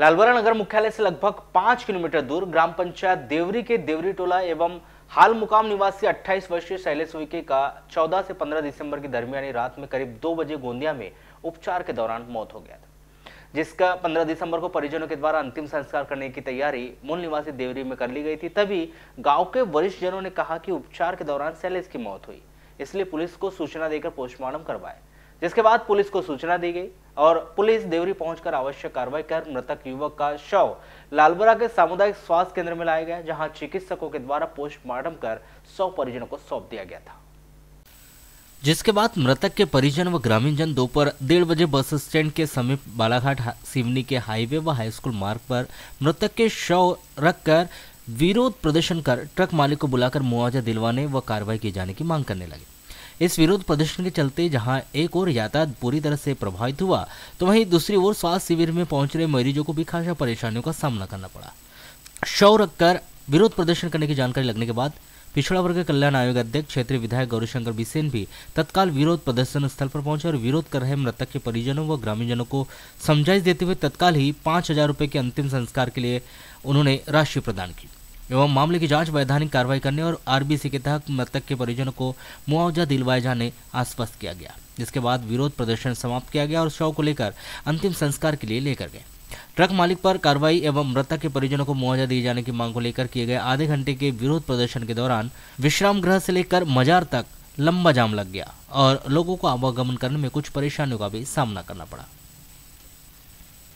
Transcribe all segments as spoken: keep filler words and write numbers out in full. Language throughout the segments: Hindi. लालबर्रा नगर मुख्यालय से लगभग पांच किलोमीटर दूर ग्राम पंचायत देवरी के देवरी टोला एवं हाल मुकाम निवासी अट्ठाईस वर्षीय शैलेश का चौदह से पंद्रह दिसंबर की दरमियानी रात में करीब दो बजे गोंदिया में उपचार के दौरान मौत हो गया था, जिसका पंद्रह दिसंबर को परिजनों के द्वारा अंतिम संस्कार करने की तैयारी मूल निवासी देवरी में कर ली गई थी। तभी गाँव के वरिष्ठ जनों ने कहा कि उपचार के दौरान शैलेश की मौत हुई, इसलिए पुलिस को सूचना देकर पोस्टमार्टम करवाए, जिसके बाद पुलिस को सूचना दी गई और पुलिस देवरी पहुंचकर आवश्यक कार्रवाई कर मृतक युवक का शव लालबर्रा के सामुदायिक स्वास्थ्य केंद्र में लाया गया, जहां चिकित्सकों के द्वारा पोस्टमार्टम कर शव परिजनों को सौंप दिया गया था। जिसके बाद मृतक के परिजन व ग्रामीणजन दोपहर डेढ़ बजे बस स्टैंड के समीप बालाघाट सिवनी के हाईवे व हाईस्कूल मार्ग पर मृतक के शव रखकर विरोध प्रदर्शन कर ट्रक मालिक को बुलाकर मुआवजा दिलवाने व कार्रवाई किए जाने की मांग करने लगे। इस विरोध प्रदर्शन के चलते जहां एक ओर यातायात पूरी तरह से प्रभावित हुआ, तो वहीं दूसरी ओर स्वास्थ्य शिविर में पहुंच रहे मरीजों को भी खासा परेशानियों का सामना करना पड़ा। शव रखकर विरोध प्रदर्शन करने की जानकारी लगने के बाद पिछड़ा वर्ग कल्याण आयोग अध्यक्ष क्षेत्रीय विधायक गौरीशंकर बिसेन भी तत्काल विरोध प्रदर्शन स्थल पर पहुंचे और विरोध कर रहे मृतक के परिजनों व ग्रामीणजनों को समझाइश देते हुए तत्काल ही पाँच हजार रुपये के अंतिम संस्कार के लिए उन्होंने राशि प्रदान की एवं मामले की जांच वैधानिक कार्रवाई करने और आरबीसी के तहत मृतक के परिजनों को मुआवजा दिलवाए जाने आश्वस्त किया गया। जिसके बाद विरोध प्रदर्शन समाप्त किया गया और शव को लेकर अंतिम संस्कार के लिए लेकर गए। ट्रक मालिक पर कार्रवाई एवं मृतक के परिजनों को मुआवजा दिए जाने की मांग को लेकर किए गए आधे घंटे के विरोध प्रदर्शन के दौरान विश्राम गृह से लेकर मजार तक लंबा जाम लग गया और लोगों को आवागमन करने में कुछ परेशानियों का भी सामना करना पड़ा।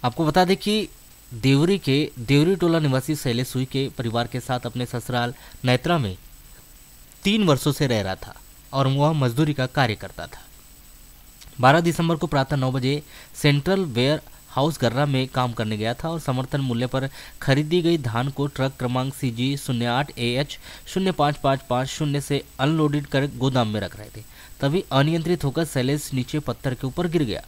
आपको बता दें कि देवरी के देवरी टोला निवासी शैलेश के परिवार के साथ अपने ससुराल नैत्रा में तीन वर्षों से रह रहा था और वह मजदूरी का कार्य करता था। बारह दिसंबर को प्रातः नौ बजे सेंट्रल वेयर हाउस गर्रा में काम करने गया था और समर्थन मूल्य पर खरीदी गई धान को ट्रक क्रमांक सी जी शून्य आठ ए एच शून्य पाँच पाँच पाँच शून्य से अनलोडेड कर गोदाम में रख रहे थे। तभी अनियंत्रित होकर शैलेश नीचे पत्थर के ऊपर गिर गया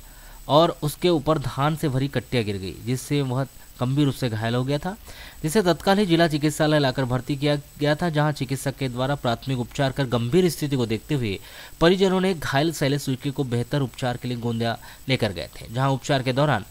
और उसके ऊपर धान से भरी कट्टियाँ गिर गई, जिससे वह गंभीर रूप से घायल हो गया था, जिसे तत्काल ही जिला चिकित्सालय लाकर भर्ती किया गया था, जहां चिकित्सक के द्वारा प्राथमिक उपचार कर गंभीर स्थिति को देखते हुए परिजनों ने घायल शैलेश उइके को बेहतर उपचार के लिए गोंदिया लेकर गए थे, जहां उपचार के दौरान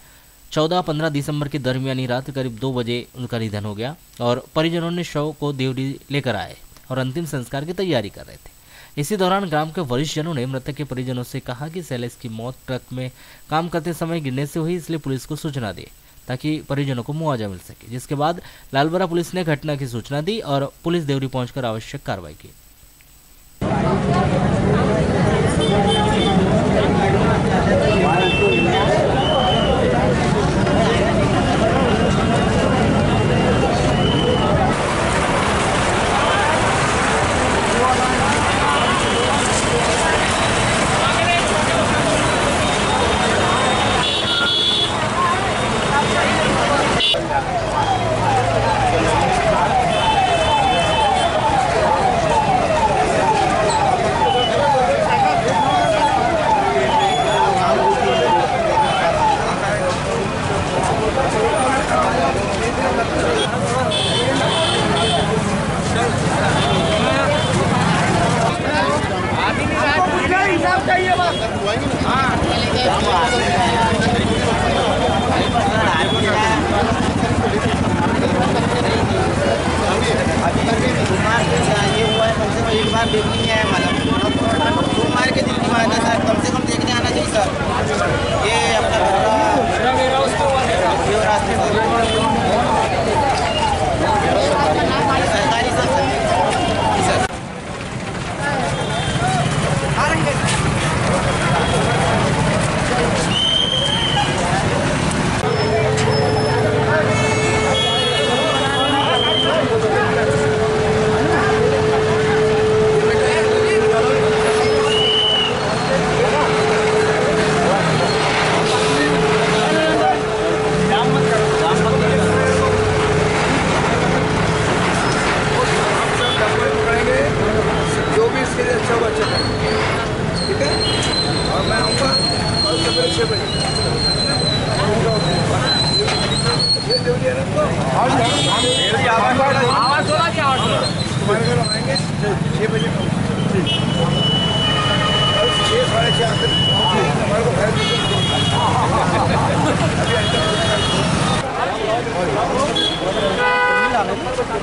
चौदह पंद्रह दिसंबर की दरमियानी रात करीब दो बजे उनका निधन हो गया और परिजनों ने शव को देवरी लेकर आए और अंतिम संस्कार की तैयारी कर रहे थे। इसी दौरान ग्राम के वरिष्ठ जनों ने मृतक के परिजनों से कहा कि शैलेश की मौत ट्रक में काम करते समय गिरने से हुई, इसलिए पुलिस को सूचना दे ताकि परिजनों को मुआवजा मिल सके। जिसके बाद लालबर्रा पुलिस ने घटना की सूचना दी और पुलिस देवरी पहुंचकर आवश्यक कार्रवाई की।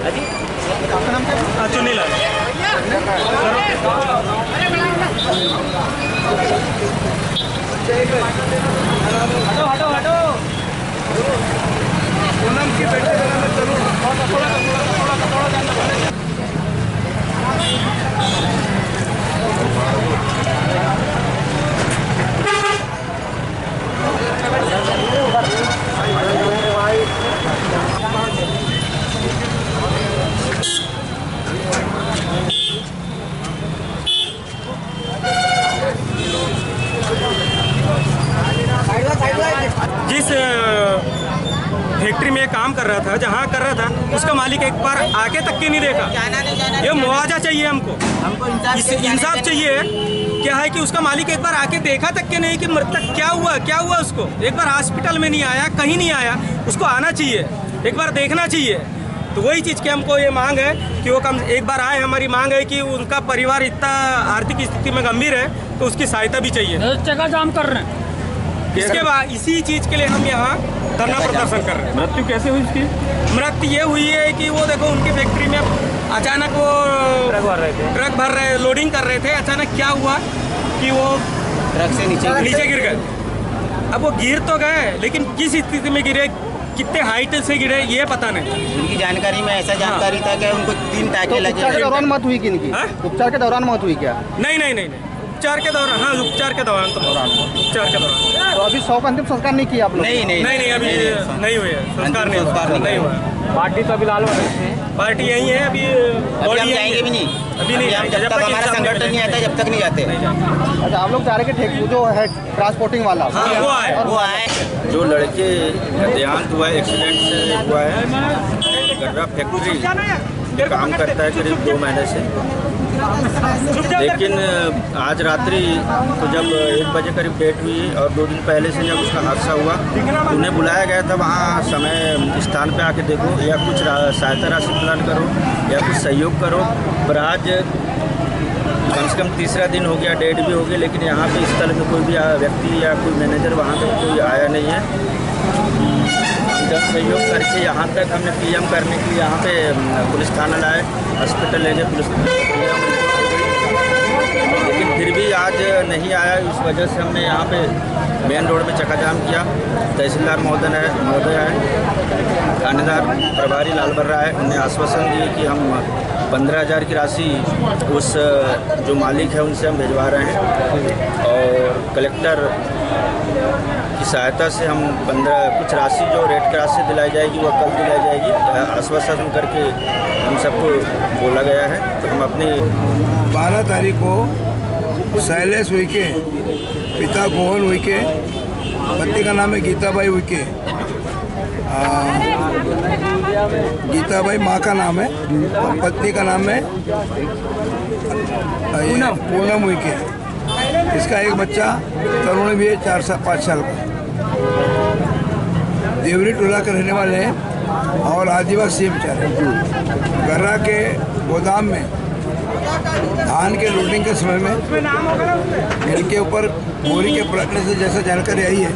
आपका नाम क्या है? चुनीला हटो हटो पूनम की बेटे तरुण थोड़ा थोड़ा थोड़ा जिस फैक्ट्री में काम कर रहा था, जहाँ कर रहा था, उसका मालिक एक बार आगे तक के नहीं देखा। ये मुआवजा चाहिए हमको, हमको इंसाफ चाहिए। क्या है कि उसका मालिक एक बार आके देखा तक के नहीं कि मतलब क्या हुआ क्या हुआ उसको। एक बार हॉस्पिटल में नहीं आया, कहीं नहीं आया, उसको आना चाहिए, एक बार देखना चाहिए। तो वही चीज़ की हमको ये मांग है कि वो कम एक बार आए। हमारी मांग है कि उनका परिवार इतना आर्थिक स्थिति में गंभीर है तो उसकी सहायता भी चाहिए। जगह जाम कर रहे हैं, इसके बाद इसी चीज़ के लिए हम यहाँ धरना प्रदर्शन कर रहे हैं। मृत्यु कैसे हुई इसकी? मृत्यु ये हुई है कि वो देखो उनकी फैक्ट्री में अचानक वो ट्रक भर रहे थे ट्रक भर रहे लोडिंग कर रहे थे। अचानक क्या हुआ कि वो ट्रक से नीचे नीचे गिर गए। अब वो गिर तो गए, लेकिन किस स्थिति में गिरे, कितने हाइट से गिरे, ये पता नहीं। उनकी जानकारी में ऐसा जानकारी था कि उनको तीन टाके लगे। उपचार के दौरान मौत हुई कि इनकी? उपचार के दौरान मौत हुई क्या? नहीं नहीं नहीं उपचार के दौरान, हाँ उपचार के दौरान तो दौरान उपचार के दौरान तो अभी शव का अंतिम संस्कार नहीं किया आप लोग? नहीं नहीं नहीं नहीं अभी नहीं हुए संस्कार नहीं संस्कार नहीं हुआ। पार्टी तो अभी लालबर्रा से पार्टी यही है। अभी हम जाएंगे भी नहीं, अभी नहीं जाएंगे जब तक हमारा संगठन नहीं आता, जब तक नहीं जाते। अच्छा, आप लोग चाह रहे कि ठेक जो है ट्रांसपोर्टिंग वाला वो आए वो आए जो लड़के देहांत हुआ है, एक्सीडेंट से हुआ है, गर्रा फैक्ट्री काम करता है करीब दो महीने से। लेकिन आज रात्रि तो जब एक बजे करीब डेट हुई और दो दिन पहले से जब उसका हादसा हुआ, उन्हें बुलाया गया था वहाँ समय स्थान पे आके देखो या कुछ सहायता राशि प्रदान करो या कुछ सहयोग करो। पर आज कम से कम तीसरा दिन हो गया, डेट भी हो गया, लेकिन यहाँ पे स्थल में कोई भी व्यक्ति या कोई मैनेजर वहाँ तक कोई आया नहीं है। जब सहयोग करके यहाँ तक हमने पीएम करने के लिए यहाँ पे पुलिस थाना लाए, हॉस्पिटल ले गए, पुलिस लेकिन फिर भी आज नहीं आया। इस वजह से हमने यहाँ पे मेन रोड में चक्काजाम किया। तहसीलदार महोदय है महोदय है थानेदार प्रभारी लालबर्रा है, उन्हें आश्वासन दिए कि हम पंद्रह हज़ार की राशि उस जो मालिक है उनसे हम भिजवा रहे हैं और कलेक्टर की सहायता से हम पंद्रह कुछ राशि जो रेट की राशि दिलाई जाएगी वह कल दिलाई जाएगी, आश्वासन करके हम सबको बोला गया है। तो हम अपने बारह तारीख को शैलेश उइके पिता मोहन उइके, पत्नी का नाम है गीताबाई उइके, गीताबाई माँ का नाम है और पत्नी का नाम है पूनम उइके। इसका एक बच्चा तरुण भी है, चार साल पाँच साल का, देवरी टोला के रहने वाले हैं और आदिवासी बेचारे। गर्रा के गोदाम में धान के लोडिंग के समय में इनके ऊपर बोरी के पलटने से जैसा जानकारी आई है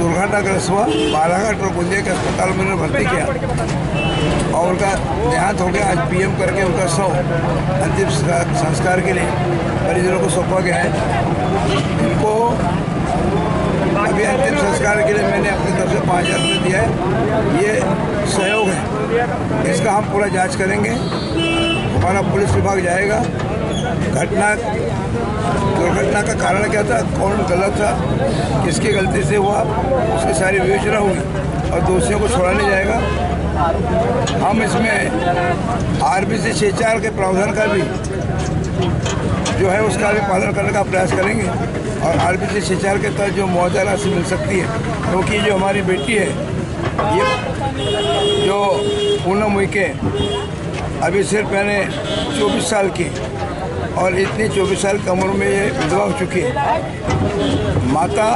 दुर्घटनाग्रस्त हुआ। बालाघाट और गोंदिया के अस्पताल में उन्हें भर्ती किया और उनका देहांत हो गया। आज पीएम करके उनका शव अंतिम संस्कार के लिए परिजनों को सौंपा गया है। इनको अभी अंतिम संस्कार के लिए मैंने अपनी तरफ से पाँच हज़ार रुपये दिया है, ये सहयोग है। इसका हम पूरा जांच करेंगे, हमारा पुलिस विभाग जाएगा, घटना दुर्घटना का कारण क्या था, कौन गलत था, किसकी गलती से हुआ, उसकी सारी विवेचना हुई और दोषियों को छोड़ा नहीं जाएगा। हम इसमें आरबीसी छः चार के प्रावधान का भी जो है उसका भी पालन करने का प्रयास करेंगे और आरबीसी शिचार के तहत जो मुआवजा राशि मिल सकती है, क्योंकि तो जो हमारी बेटी है ये जो पूनम उइके अभी सिर्फ मैंने चौबीस साल की और इतनी चौबीस साल की उम्र में ये विधवा हो चुकी है। माता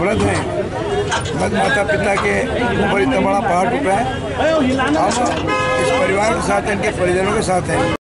वृद्ध है, वृद्ध माता पिता के ऊपर इतना बड़ा पहाड़ टूटा है। हम इस परिवार के साथ हैं, इनके परिजनों के साथ हैं।